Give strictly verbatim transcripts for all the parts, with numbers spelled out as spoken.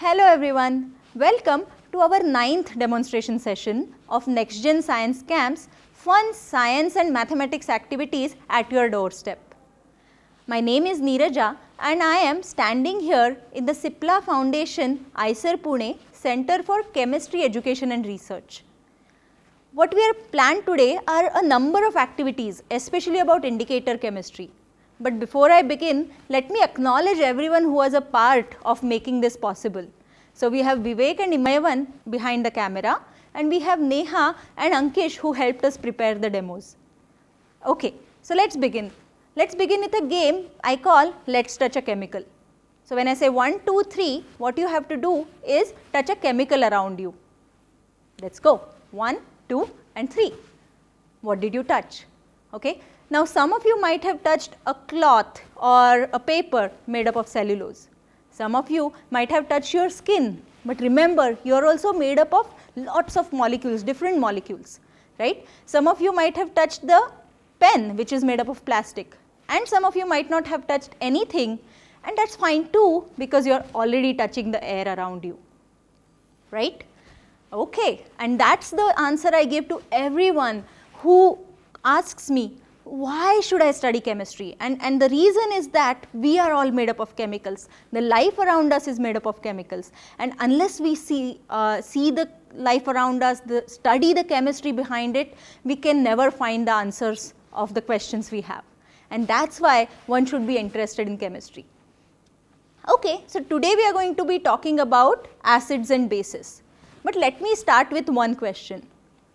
Hello everyone, welcome to our ninth demonstration session of Next Gen Science Camps, fun science and mathematics activities at your doorstep. My name is Neeraja and I am standing here in the CIPLA Foundation, I I S E R Pune Center for Chemistry Education and Research. What we are planned today are a number of activities, especially about indicator chemistry. But before I begin, let me acknowledge everyone who was a part of making this possible. So we have Vivek and Imayavan behind the camera, and we have Neha and Ankesh who helped us prepare the demos. Okay, so let's begin. Let's begin with a game I call Let's Touch a Chemical. So when I say one, two, three, what you have to do is touch a chemical around you. Let's go. One, two, and three. What did you touch? Okay. Now some of you might have touched a cloth or a paper made up of cellulose. Some of you might have touched your skin, but remember you are also made up of lots of molecules, different molecules, right? Some of you might have touched the pen which is made up of plastic, and some of you might not have touched anything, and that's fine too because you are already touching the air around you, right? Okay, and that's the answer I give to everyone who asks me, why should I study chemistry? And, and the reason is that we are all made up of chemicals. The life around us is made up of chemicals. And unless we see, uh, see the life around us, the, study the chemistry behind it, we can never find the answers of the questions we have. And that's why one should be interested in chemistry. Okay, so today we are going to be talking about acids and bases. But let me start with one question.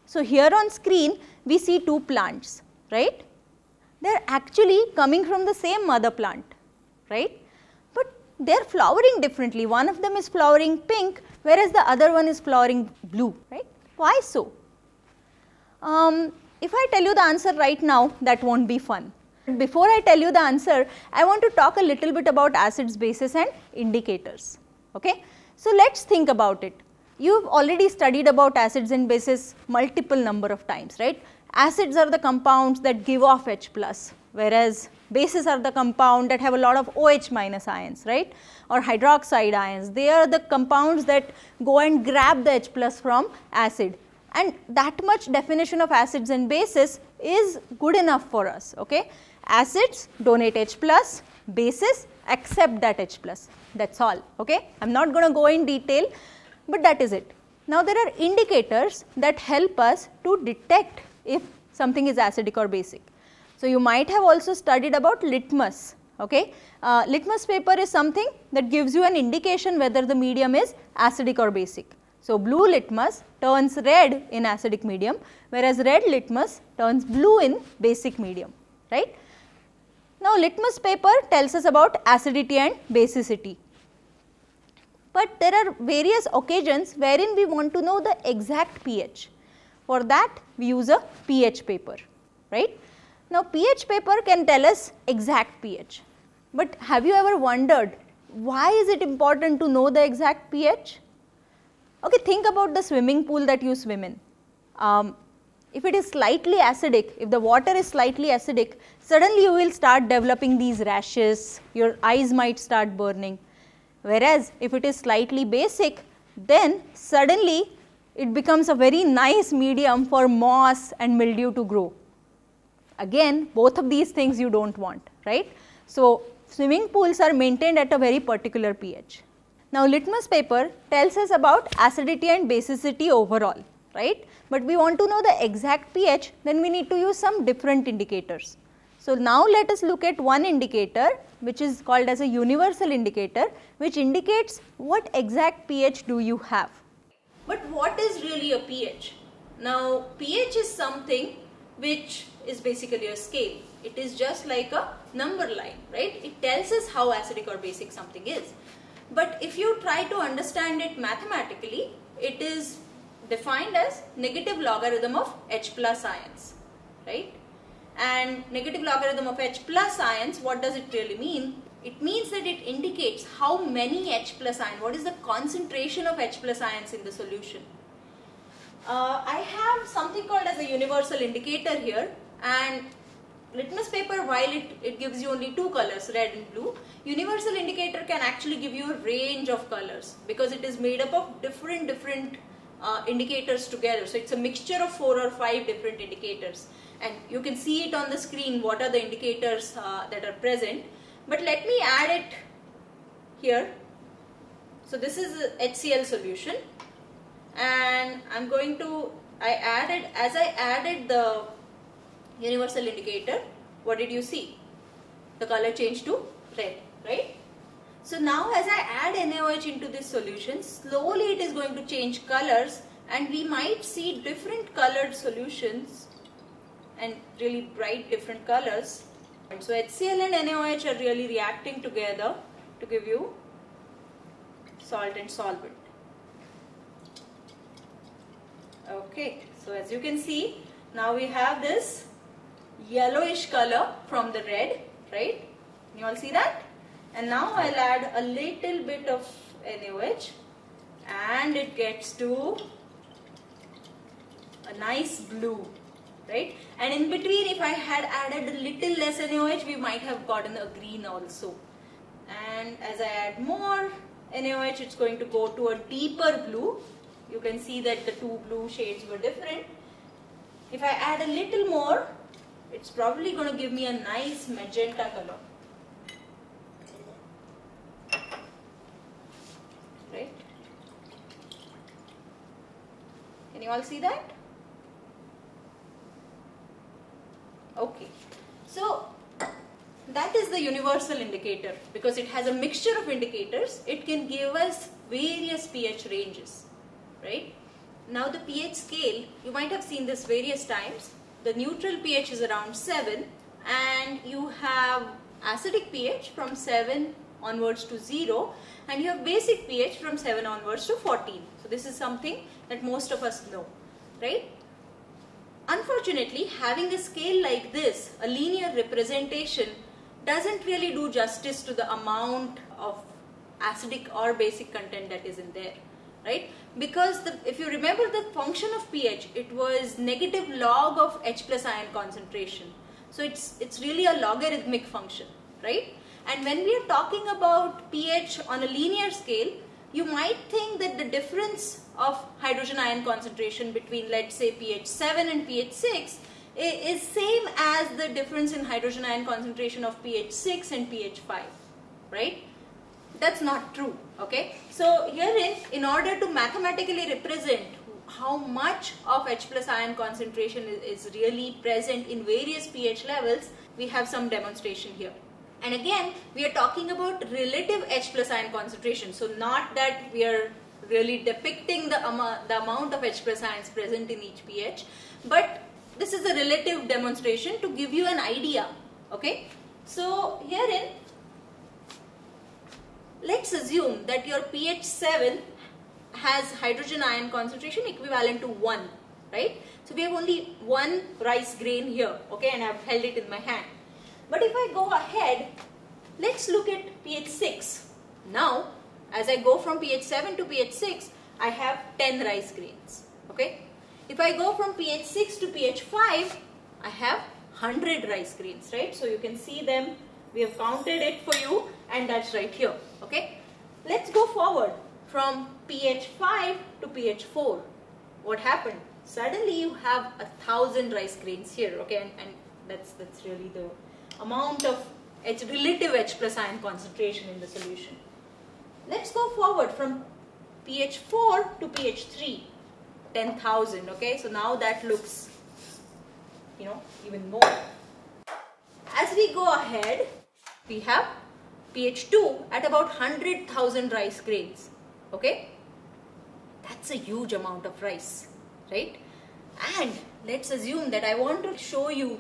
So here on screen, we see two plants, right? They are actually coming from the same mother plant, right? But they are flowering differently. One of them is flowering pink, whereas the other one is flowering blue, right? Why so? Um, if I tell you the answer right now, that won't be fun. Before I tell you the answer, I want to talk a little bit about acids, bases, and indicators, okay? So let's think about it. You've already studied about acids and bases multiple number of times, right? Acids are the compounds that give off H plus, whereas bases are the compound that have a lot of OH minus ions, right? Or hydroxide ions. They are the compounds that go and grab the H plus from acid. And that much definition of acids and bases is good enough for us, okay? Acids donate H plus, bases accept that H plus. That's all, okay? I'm not going to go in detail, but that is it. Now there are indicators that help us to detect if something is acidic or basic. So you might have also studied about litmus, okay? Uh, litmus paper is something that gives you an indication whether the medium is acidic or basic. So blue litmus turns red in acidic medium, whereas red litmus turns blue in basic medium, right? Now litmus paper tells us about acidity and basicity. But there are various occasions wherein we want to know the exact pH. For that, we use a pH paper, right? Now, pH paper can tell us exact pH, but have you ever wondered why is it important to know the exact pH? Okay, think about the swimming pool that you swim in. Um, if it is slightly acidic, if the water is slightly acidic, suddenly you will start developing these rashes, your eyes might start burning. Whereas, if it is slightly basic, then suddenly it becomes a very nice medium for moss and mildew to grow. Again, both of these things you don't want, right? So, swimming pools are maintained at a very particular pH. Now, litmus paper tells us about acidity and basicity overall, right? But we want to know the exact pH, then we need to use some different indicators. So, now let us look at one indicator which is called as a universal indicator, which indicates what exact pH do you have. But what is really a pH? Now, pH is something which is basically a scale. It is just like a number line, right? It tells us how acidic or basic something is. But if you try to understand it mathematically, it is defined as negative logarithm of H plus ions, right? And negative logarithm of H plus ions, what does it really mean? It means that it indicates how many H plus ions, what is the concentration of H plus ions in the solution. Uh, I have something called as a universal indicator here, and litmus paper, while it, it gives you only two colors, red and blue, universal indicator can actually give you a range of colors because it is made up of different different uh, indicators together. So it's a mixture of four or five different indicators, and you can see it on the screen what are the indicators uh, that are present. But let me add it here. So this is a H C L solution, and I'm going to, I added, as I added the universal indicator, what did you see? The color changed to red, right? So now as I add NaOH into this solution, slowly it is going to change colors, and we might see different colored solutions and really bright different colors. And so H C L and N a O H are really reacting together to give you salt and solvent. Okay, so as you can see, now we have this yellowish color from the red, right? You all see that? And now I'll add a little bit of N a O H, and it gets to a nice blue, right? And in between, if I had added a little less N a O H, we might have gotten a green also. And as I add more N a O H, it's going to go to a deeper blue. You can see that the two blue shades were different. If I add a little more, it's probably going to give me a nice magenta color, right? Can you all see that? Okay, so that is the universal indicator. Because it has a mixture of indicators, it can give us various pH ranges, right? Now the pH scale, you might have seen this various times. The neutral pH is around seven, and you have acidic pH from seven onwards to zero, and you have basic pH from seven onwards to fourteen. So this is something that most of us know, right? Unfortunately, having a scale like this, a linear representation, doesn't really do justice to the amount of acidic or basic content that is in there. Right? Because the, if you remember the function of pH, it was negative log of H plus ion concentration. So it's, it's really a logarithmic function, right? And when we are talking about pH on a linear scale, you might think that the difference of hydrogen ion concentration between, let's say, pH seven and pH six is same as the difference in hydrogen ion concentration of pH six and pH five, right? That's not true, okay? So herein, in order to mathematically represent how much of H plus ion concentration is really present in various pH levels, we have some demonstration here. And again, we are talking about relative H plus ion concentration. So not that we are really depicting the, amount, the amount of H plus ions present in each pH, but this is a relative demonstration to give you an idea, okay? So herein, let's assume that your pH seven has hydrogen ion concentration equivalent to one, right? So we have only one rice grain here, okay, and I've held it in my hand. But if I go ahead, let's look at pH six. Now, as I go from pH seven to pH six, I have ten rice grains, okay? If I go from pH six to pH five, I have one hundred rice grains, right? So you can see them. We have counted it for you, and that's right here, okay? Let's go forward from pH five to pH four. What happened? Suddenly you have a thousand rice grains here, okay? And, and that's, that's really the amount of H, relative H plus ion concentration in the solution. Let's go forward from pH four to pH three, ten thousand, okay? So now that looks, you know, even more. As we go ahead, we have pH two at about one hundred thousand rice grains, okay? That's a huge amount of rice, right? And let's assume that I want to show you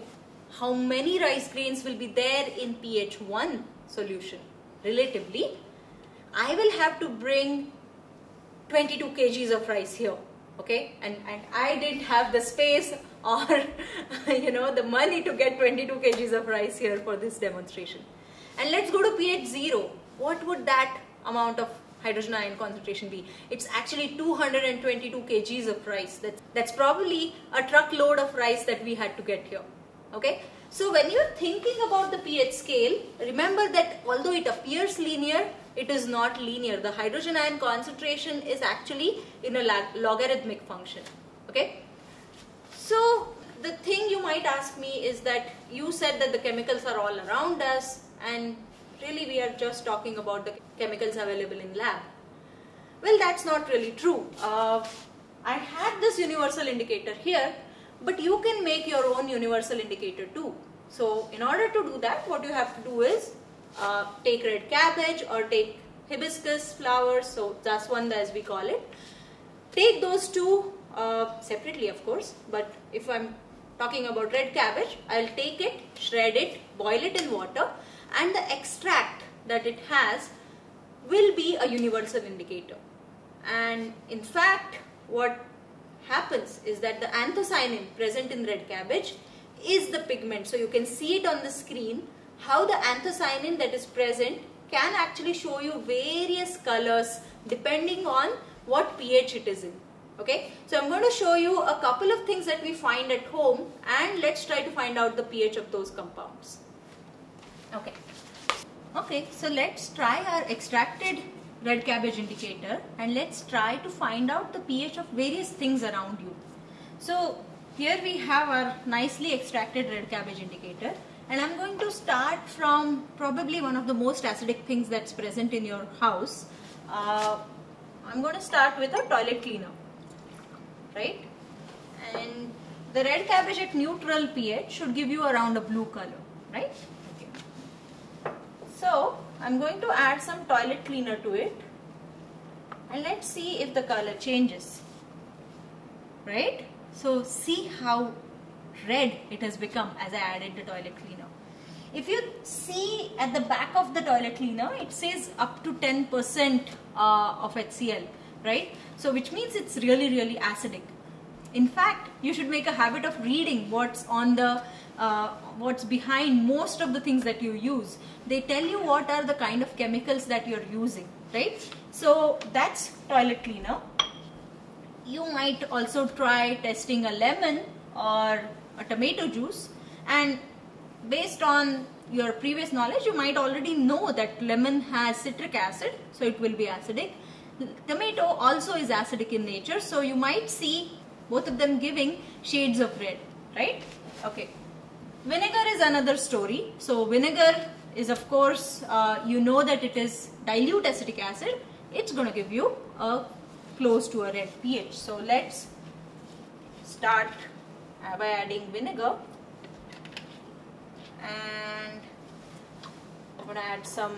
how many rice grains will be there in pH one solution. Relatively, I will have to bring twenty-two kilograms of rice here, okay? And, and I didn't have the space or, you know, the money to get twenty-two kilograms of rice here for this demonstration. And let's go to pH zero. What would that amount of hydrogen ion concentration be? It's actually two hundred twenty-two kilograms of rice. That's, that's probably a truckload of rice that we had to get here, okay? So when you are thinking about the pH scale, remember that although it appears linear, it is not linear. The hydrogen ion concentration is actually in a log logarithmic function. Okay. So the thing you might ask me is that you said that the chemicals are all around us and really we are just talking about the chemicals available in lab. Well, that's not really true. Uh, I had this universal indicator here, but you can make your own universal indicator too. So in order to do that, what you have to do is uh, take red cabbage or take hibiscus flowers, so Daswanda as we call it. Take those two uh, separately, of course, but if I'm talking about red cabbage, I'll take it, shred it, boil it in water, and the extract that it has will be a universal indicator. And in fact, what happens is that the anthocyanin present in red cabbage is the pigment. So you can see it on the screen how the anthocyanin that is present can actually show you various colors depending on what pH it is in. Okay, so I'm going to show you a couple of things that we find at home and let's try to find out the pH of those compounds. Okay, okay, so let's try our extracted red cabbage indicator and let's try to find out the pH of various things around you. So here we have our nicely extracted red cabbage indicator, and I'm going to start from probably one of the most acidic things that's present in your house. Uh, I'm going to start with a toilet cleaner, right? And the red cabbage at neutral pH should give you around a blue color, right? Okay. So I'm going to add some toilet cleaner to it and let's see if the color changes, right? So see how red it has become as I added the toilet cleaner. If you see at the back of the toilet cleaner, it says up to ten percent uh, of H C L, right? So which means it's really, really acidic. In fact, you should make a habit of reading what's on the Uh, what's behind most of the things that you use. They tell you what are the kind of chemicals that you're using, right? So that's toilet cleaner. You might also try testing a lemon or a tomato juice, and based on your previous knowledge, you might already know that lemon has citric acid, so it will be acidic. Tomato also is acidic in nature, so you might see both of them giving shades of red, right? Okay. Vinegar is another story. So vinegar is, of course, uh, you know that it is dilute acetic acid. It's going to give you a close to a red pH. So let's start by adding vinegar, and I'm going to add some,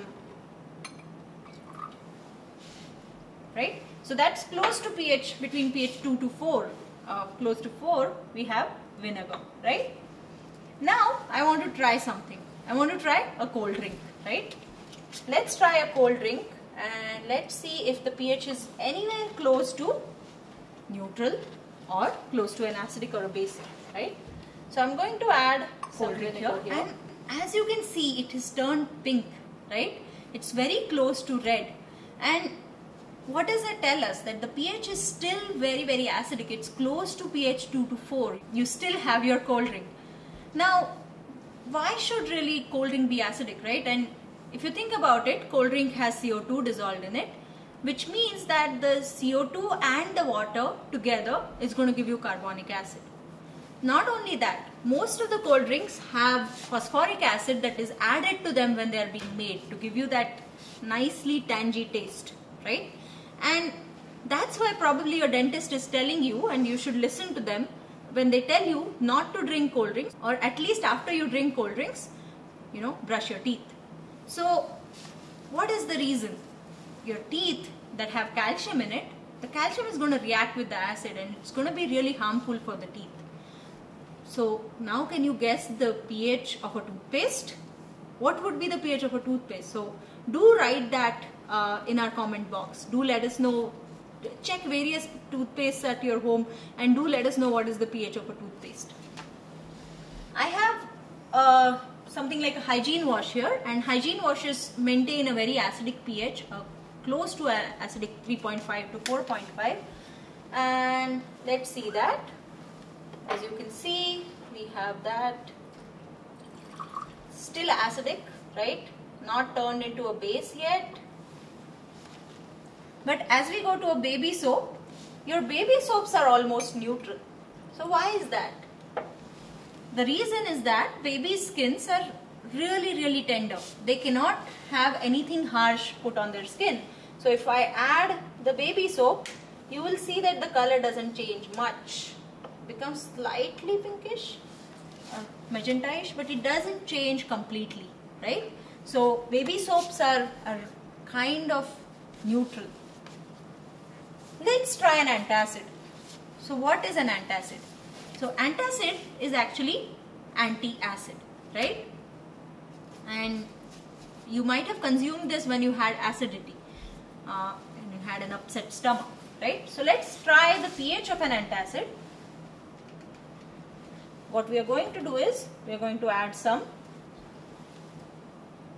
right? So that's close to pH, between pH two to four, uh, close to four we have vinegar, right? Now I want to try something. I want to try a cold drink, right? Let's try a cold drink and let's see if the pH is anywhere close to neutral or close to an acidic or a basic, right? So I'm going to add cold drink here, and as you can see, it has turned pink, right? It's very close to red. And what does it tell us? That the pH is still very, very acidic. It's close to pH two to four. You still have your cold drink. Now, why should really cold drink be acidic, right? And if you think about it, cold drink has C O two dissolved in it, which means that the C O two and the water together is going to give you carbonic acid. Not only that, most of the cold drinks have phosphoric acid that is added to them when they are being made to give you that nicely tangy taste, right? And that's why probably your dentist is telling you, and you should listen to them, when they tell you not to drink cold drinks, or at least after you drink cold drinks, you know, brush your teeth. So what is the reason? Your teeth that have calcium in it, the calcium is going to react with the acid and it's going to be really harmful for the teeth. So now can you guess the pH of a toothpaste? What would be the pH of a toothpaste? So do write that uh, in our comment box. Do let us know. Check various toothpastes at your home and do let us know what is the pH of a toothpaste. I have uh, something like a hygiene wash here, and hygiene washes maintain a very acidic pH, uh, close to an acidic three point five to four point five, and let's see that. As you can see, we have that still acidic, right? Not turned into a base yet. But as we go to a baby soap, your baby soaps are almost neutral. So why is that? The reason is that baby skins are really really tender. They cannot have anything harsh put on their skin. So if I add the baby soap, you will see that the color doesn't change much. It becomes slightly pinkish, uh, magentaish, but it doesn't change completely, right? So baby soaps are, are kind of neutral. Let's try an antacid. So what is an antacid? So antacid is actually anti-acid, right? And you might have consumed this when you had acidity uh, and you had an upset stomach, right? So let's try the pH of an antacid. What we are going to do is we are going to add some.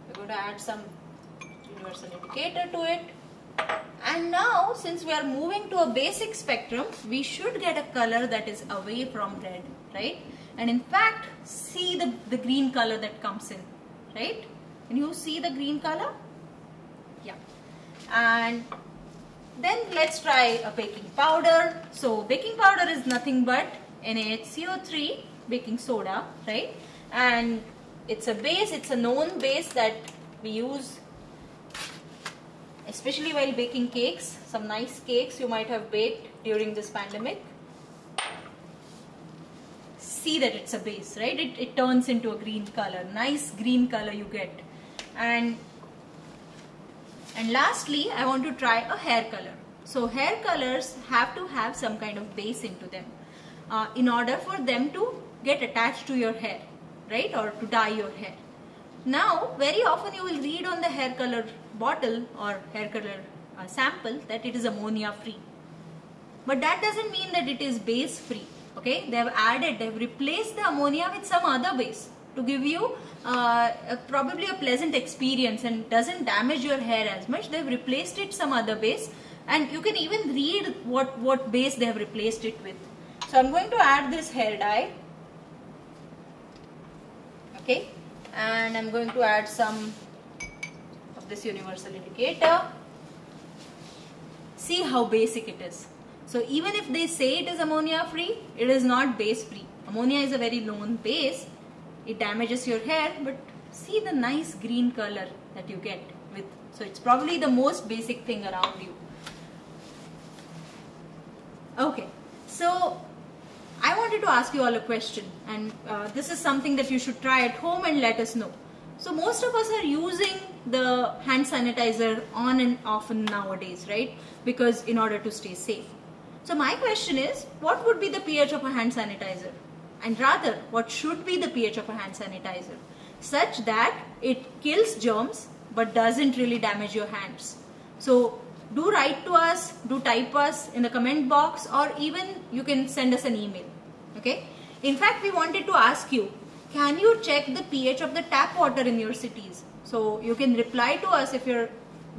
We're going to add some universal indicator to it. And now, since we are moving to a basic spectrum, we should get a color that is away from red, right? And in fact, see the, the green color that comes in, right? Can you see the green color? Yeah. And then let's try a baking powder. So baking powder is nothing but N A H C O three, baking soda, right? And it's a base, it's a known base that we use especially while baking cakes. Some nice cakes you might have baked during this pandemic. See that it's a base, right? It, it turns into a green color, nice green color you get. And, and lastly, I want to try a hair color. So hair colors have to have some kind of base into them uh, in order for them to get attached to your hair, right? Or to dye your hair. Now, very often you will read on the hair color bottle or hair color uh, sample that it is ammonia free. But that doesn't mean that it is base free, okay? They have added, they have replaced the ammonia with some other base to give you uh, a, probably a pleasant experience and doesn't damage your hair as much. They have replaced it some other base, and you can even read what, what base they have replaced it with. So I'm going to add this hair dye, okay? And I'm going to add some of this universal indicator. See how basic it is. So even if they say it is ammonia free, it is not base free. Ammonia is a very lone base. It damages your hair, but see the nice green color that you get with. So it's probably the most basic thing around you. Okay, so I wanted to ask you all a question, and uh, this is something that you should try at home and let us know. So most of us are using the hand sanitizer on and often nowadays, right? Because in order to stay safe. So my question is, what would be the pH of a hand sanitizer? And rather, what should be the pH of a hand sanitizer? Such that it kills germs but doesn't really damage your hands. So do write to us, do type us in the comment box, or even you can send us an email, okay? In fact, we wanted to ask you, can you check the pH of the tap water in your cities? So you can reply to us if you're,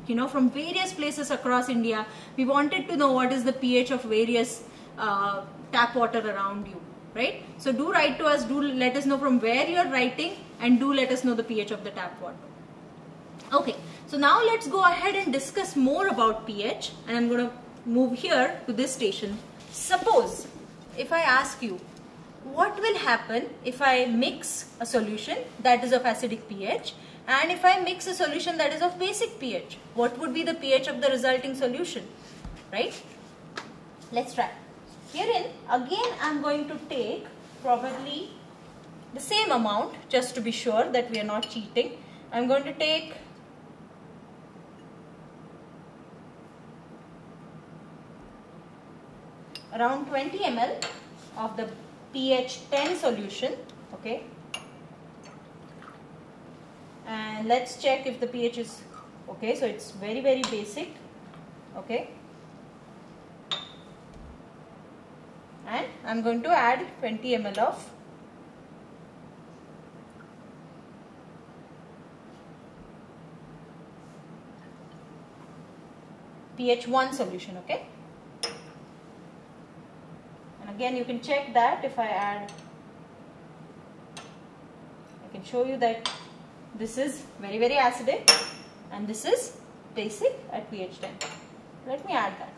you know, from various places across India. We wanted to know what is the pH of various uh, tap water around you, right? So do write to us, do let us know from where you're writing, and do let us know the pH of the tap water. Okay, so now let's go ahead and discuss more about pH, and I'm going to move here to this station. Suppose if I ask you, what will happen if I mix a solution that is of acidic pH and if I mix a solution that is of basic pH? What would be the pH of the resulting solution, right? Let's try. Herein, again, I'm going to take probably the same amount just to be sure that we are not cheating. I'm going to take around twenty milliliters of the pH ten solution, okay, and let's check if the pH is okay. So it's very very basic, okay, and I'm going to add twenty milliliters of pH one solution, okay. Again, you can check that if I add, I can show you that This is very very acidic and this is basic at pH ten. Let me add that.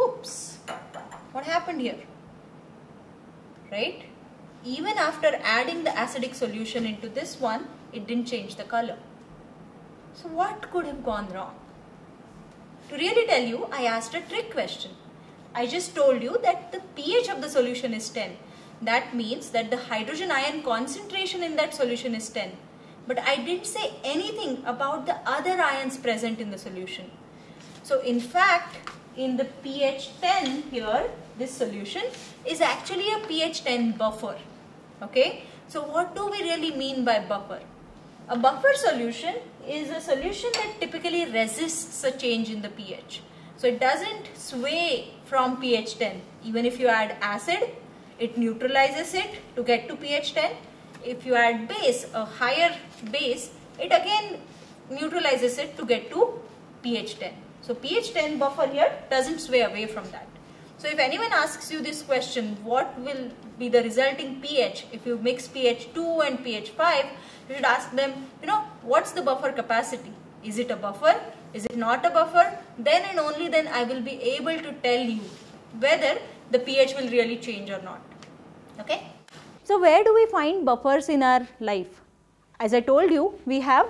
Oops, what happened here? Right? Even after adding the acidic solution into this one, it didn't change the color. So what could have gone wrong? To really tell you, I asked a trick question. I just told you that the pH of the solution is ten. That means that the hydrogen ion concentration in that solution is ten. But I didn't say anything about the other ions present in the solution. So in fact, in the pH ten here, this solution is actually a pH ten buffer. Okay. So what do we really mean by buffer? A buffer solution is a solution that typically resists a change in the pH. So it doesn't sway from pH ten. Even if you add acid, it neutralizes it to get to pH ten. If you add base, a higher base, it again neutralizes it to get to pH ten. So pH ten buffer here doesn't sway away from that. So if anyone asks you this question, what will be the resulting pH if you mix pH two and pH five, you should ask them, you know, what's the buffer capacity? Is it a buffer? Is it not a buffer? Then and only then I will be able to tell you whether the pH will really change or not. Okay? So where do we find buffers in our life? As I told you, we have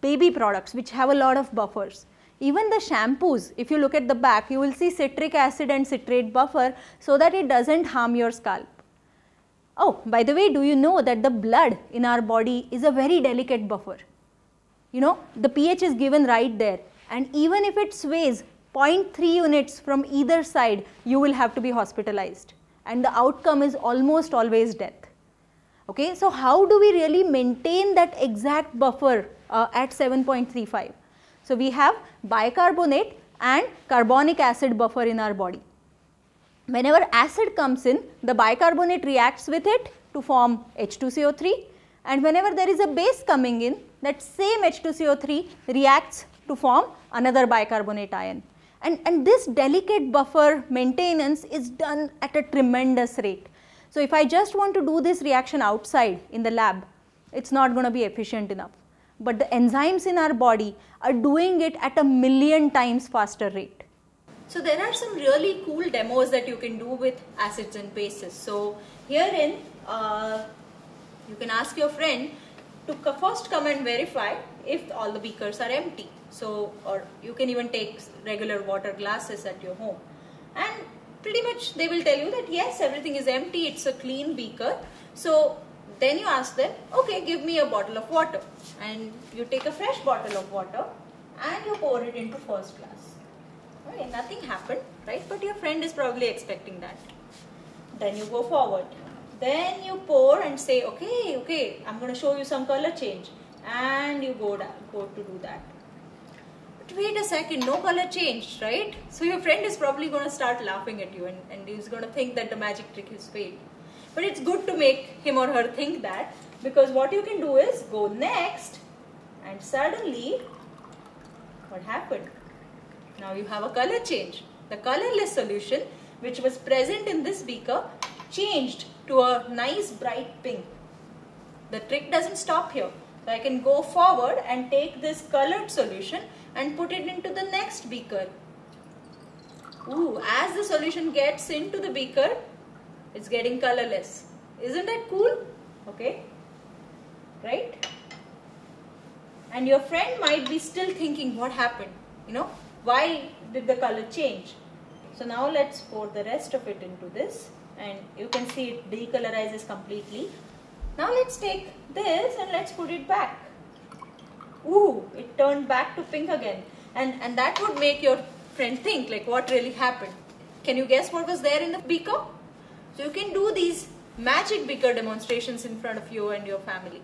baby products which have a lot of buffers. Even the shampoos, if you look at the back, you will see citric acid and citrate buffer so that it doesn't harm your scalp. Oh, by the way, do you know that the blood in our body is a very delicate buffer? You know, the pH is given right there, and even if it sways zero point three units from either side, you will have to be hospitalized and the outcome is almost always death. Okay, so how do we really maintain that exact buffer uh, at seven point three five? So we have bicarbonate and carbonic acid buffer in our body. Whenever acid comes in, the bicarbonate reacts with it to form H two C O three, and whenever there is a base coming in, that same H two C O three reacts to form another bicarbonate ion. And, and this delicate buffer maintenance is done at a tremendous rate. So if I just want to do this reaction outside in the lab, it's not going to be efficient enough. But the enzymes in our body are doing it at a million times faster rate. So there are some really cool demos that you can do with acids and bases. So herein, uh, you can ask your friend to first come and verify if all the beakers are empty. So, or you can even take regular water glasses at your home. And pretty much they will tell you that yes, everything is empty, it's a clean beaker. So then you ask them, okay, give me a bottle of water. And you take a fresh bottle of water and you pour it into first glass. Okay, nothing happened, right? But your friend is probably expecting that. Then you go forward. Then you pour and say, okay, okay, I'm going to show you some color change. And you go, down, go to do that. But wait a second, no color changed, right? So your friend is probably going to start laughing at you and, and he's going to think that the magic trick has failed. But it's good to make him or her think that, because what you can do is go next, and suddenly what happened? Now you have a color change. The colorless solution which was present in this beaker changed to a nice bright pink. The trick doesn't stop here. So I can go forward and take this colored solution and put it into the next beaker. Ooh, as the solution gets into the beaker, it's getting colorless. Isn't that cool? Okay, right? And your friend might be still thinking, what happened? You know, why did the color change? So now let's pour the rest of it into this, and you can see it decolorizes completely. Now let's take this and let's put it back. Ooh, it turned back to pink again. And, and that would make your friend think, like, what really happened? Can you guess what was there in the beaker? So you can do these magic beaker demonstrations in front of you and your family.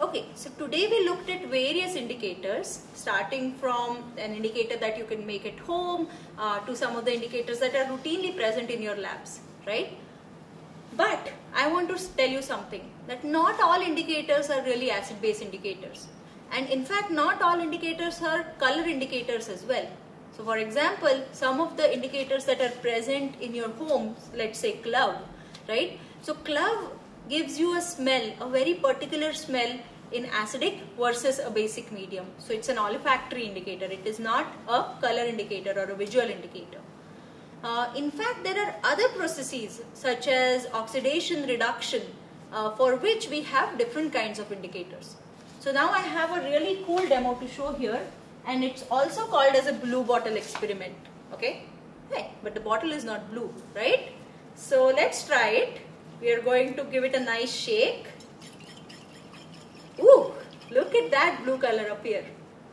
Okay, so today we looked at various indicators, starting from an indicator that you can make at home uh, to some of the indicators that are routinely present in your labs, right? But I want to tell you something, that not all indicators are really acid-base indicators. And in fact, not all indicators are color indicators as well. So for example, some of the indicators that are present in your home, let's say clove, right? So clove gives you a smell, a very particular smell in acidic versus a basic medium. So it's an olfactory indicator. It is not a color indicator or a visual indicator. Uh, in fact, there are other processes such as oxidation, reduction, uh, for which we have different kinds of indicators. So now I have a really cool demo to show here, and it's also called as a blue bottle experiment. Okay, hey, but the bottle is not blue, right? So let's try it. We are going to give it a nice shake. Ooh, look at that blue color up here,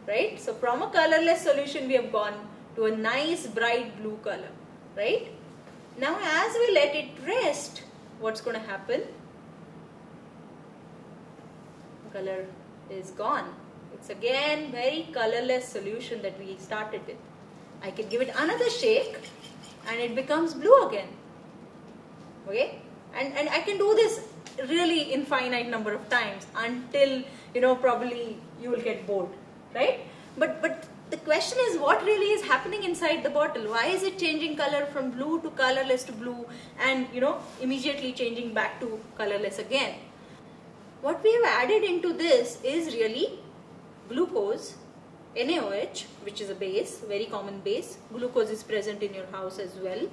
right? So from a colorless solution we have gone to a nice bright blue color, right? Now as we let it rest, what's going to happen? The color is gone. It's again very colorless solution that we started with. I can give it another shake and it becomes blue again. Okay, and, and I can do this really infinite number of times until, you know, probably you will get bored, right? But, but the question is, what really is happening inside the bottle? Why is it changing color from blue to colorless to blue, and, you know, immediately changing back to colorless again? What we have added into this is really glucose, N A O H, which is a base, very common base. Glucose is present in your house as well,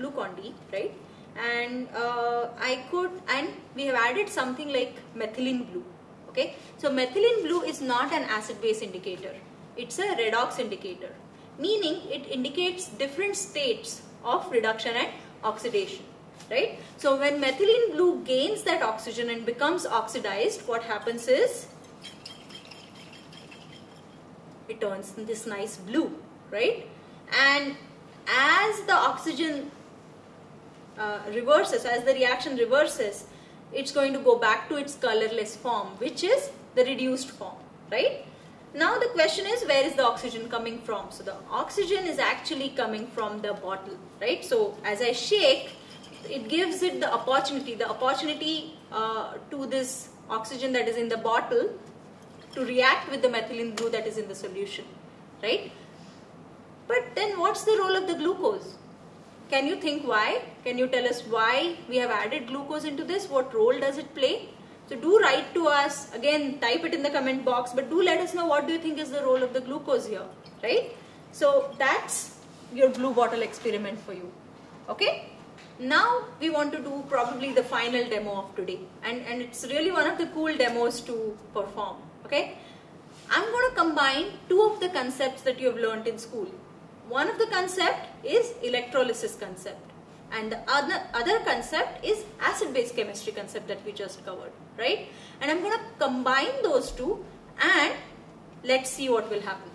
Glucon-D, right? And uh, I could, and we have added something like methylene blue. Okay, so methylene blue is not an acid base indicator, it's a redox indicator, meaning it indicates different states of reduction and oxidation, right? So when methylene blue gains that oxygen and becomes oxidized, what happens is it turns this nice blue, right? And as the oxygen Uh, reverses, as the reaction reverses, it's going to go back to its colorless form, which is the reduced form, right? Now the question is, where is the oxygen coming from? So the oxygen is actually coming from the bottle, right? So as I shake, it gives it the opportunity, the opportunity uh, to this oxygen that is in the bottle to react with the methylene blue that is in the solution, right? But then what's the role of the glucose? Can you think why? Can you tell us why we have added glucose into this? What role does it play? So do write to us. Again, type it in the comment box, but do let us know what do you think is the role of the glucose here, right? So that's your blue bottle experiment for you, okay? Now we want to do probably the final demo of today, and, and it's really one of the cool demos to perform, okay? I'm going to combine two of the concepts that you have learned in school. One of the concept is electrolysis concept, and the other, other concept is acid-base chemistry concept that we just covered, right? And I'm going to combine those two and let's see what will happen.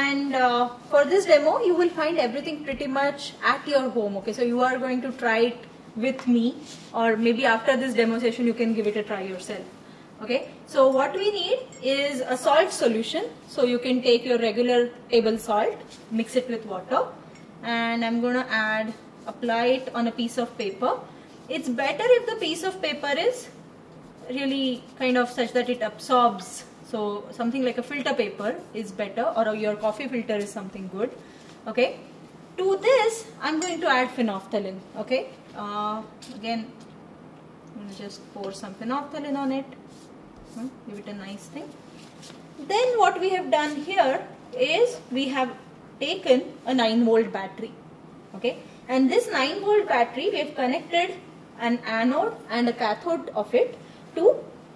And uh, for this demo, you will find everything pretty much at your home, okay? So you are going to try it with me, or maybe after this demo session, you can give it a try yourself. Okay, so what we need is a salt solution. So you can take your regular table salt, mix it with water, and I'm going to add, apply it on a piece of paper. It's better if the piece of paper is really kind of such that it absorbs. So something like a filter paper is better, or your coffee filter is something good. Okay, to this I'm going to add phenolphthalein. Okay, uh, again I'm going to just pour some phenolphthalein on it. Give it a nice thing. Then what we have done here is we have taken a nine volt battery, okay, and this nine volt battery, we have connected an anode and a cathode of it to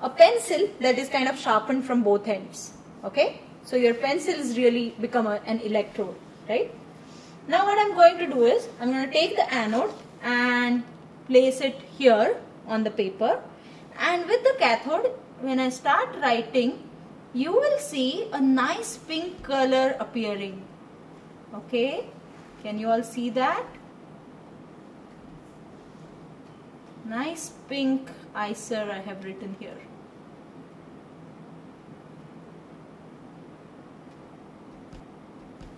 a pencil that is kind of sharpened from both ends, okay. So your pencil has really become a, an electrode, right? Now what I'm going to do is I'm going to take the anode and place it here on the paper, and with the cathode, when I start writing, you will see a nice pink color appearing. Okay, can you all see that? Nice pink I I S E R I have written here.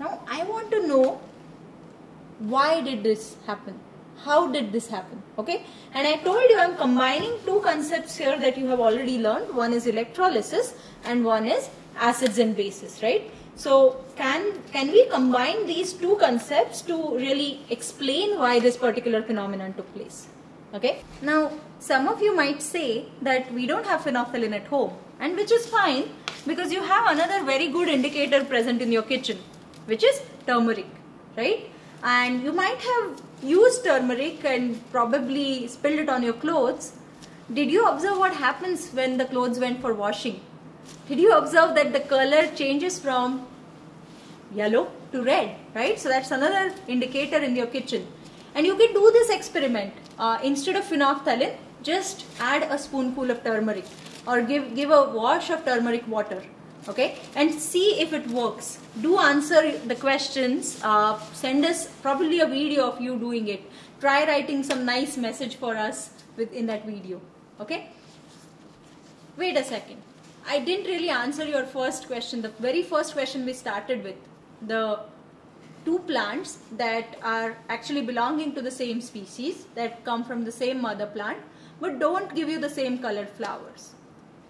Now I want to know, why did this happen? How did this happen? Okay, and I told you I'm combining two concepts here that you have already learned. One is electrolysis and one is acids and bases, right? So can can we combine these two concepts to really explain why this particular phenomenon took place? Okay. Now, some of you might say that we don't have phenolphthalein at home, and which is fine because you have another very good indicator present in your kitchen, which is turmeric, right? And you might have used turmeric and probably spilled it on your clothes. Did you observe what happens when the clothes went for washing? Did you observe that the color changes from yellow to red, right? So that's another indicator in your kitchen. And you can do this experiment. Uh, instead of phenolphthalein, just add a spoonful of turmeric or give, give a wash of turmeric water. Okay, and see if it works. Do answer the questions. Uh, send us probably a video of you doing it. Try writing some nice message for us within that video. Okay. Wait a second. I didn't really answer your first question. The very first question we started with, the two plants that are actually belonging to the same species, that come from the same mother plant but don't give you the same colored flowers,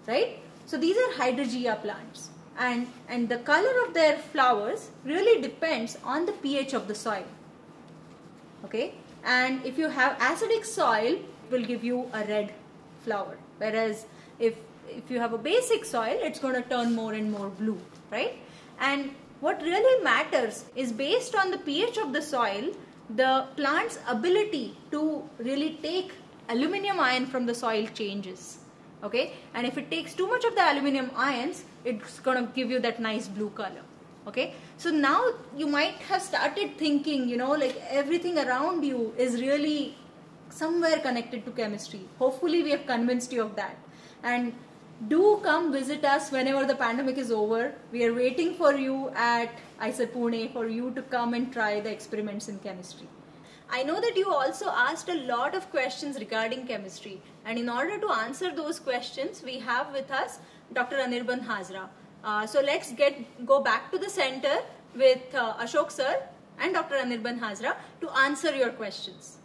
right? So these are Hydrangea plants, and, and the color of their flowers really depends on the pH of the soil. Okay, and if you have acidic soil, it will give you a red flower, whereas if, if you have a basic soil, it's going to turn more and more blue, right? And what really matters is, based on the pH of the soil, the plant's ability to really take aluminum ion from the soil changes. Okay, and if it takes too much of the aluminum ions, it's going to give you that nice blue color. Okay, so now you might have started thinking, you know, like everything around you is really somewhere connected to chemistry. Hopefully we have convinced you of that. And do come visit us whenever the pandemic is over. We are waiting for you at I I S E R Pune for you to come and try the experiments in chemistry. I know that you also asked a lot of questions regarding chemistry, and in order to answer those questions, we have with us Doctor Anirban Hazra. Uh, so let's get go back to the center with uh, Ashok sir and Doctor Anirban Hazra to answer your questions.